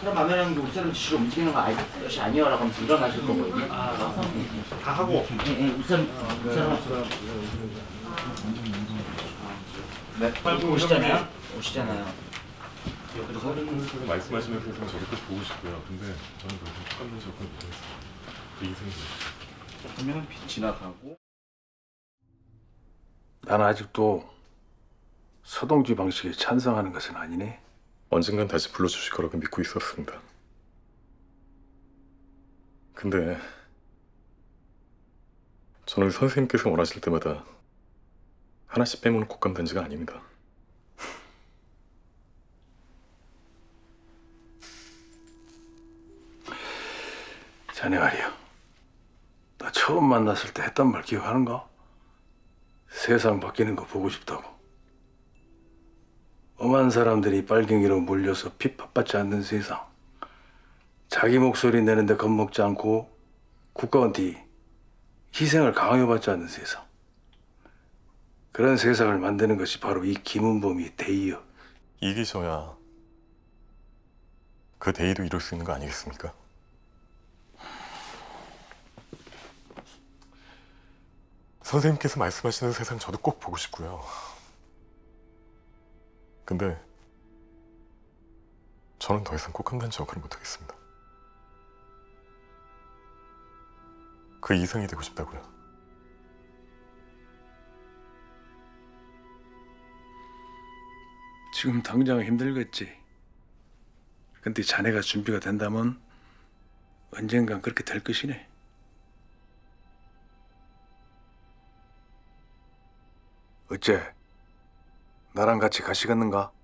사람 만나는 게 우리 사람 지시로 움직이는 거 것이 아니야라고 하면서 일어나실 거거든요. 다 하고. 예, 우리 사람. 네, 빨리 오시잖아요. 그래서 말씀하시는 분은 저도 꼭 보고 싶고요. 근데 저는 그렇게 똑같은 조건이 못했어요. 제 인생이. 그러면 빛 지나가고. 나는 아직도 서동주 방식에 찬성하는 것은 아니네. 언젠간 다시 불러주실 거라고 믿고 있었습니다. 근데 저는 선생님께서 원하실 때마다 하나씩 빼먹는 곡감단지가 아닙니다. 자네 말이야, 나 처음 만났을 때 했던 말 기억하는가? 세상 바뀌는 거 보고 싶다고. 엄한 사람들이 빨갱이로 몰려서 핍박받지 않는 세상. 자기 목소리 내는데 겁먹지 않고 국가한테 희생을 강요받지 않는 세상. 그런 세상을 만드는 것이 바로 이 김은범이 대의요. 이기셔야 그 대의도 이룰 수 있는 거 아니겠습니까? 선생님께서 말씀하시는 세상 저도 꼭 보고 싶고요. 근데 저는 더 이상 꽃감단지 역할을 못하겠습니다. 그 이상이 되고 싶다고요. 지금 당장 힘들겠지. 근데 자네가 준비가 된다면 언젠간 그렇게 될 것이네. 어째 나랑 같이 가시겠는가?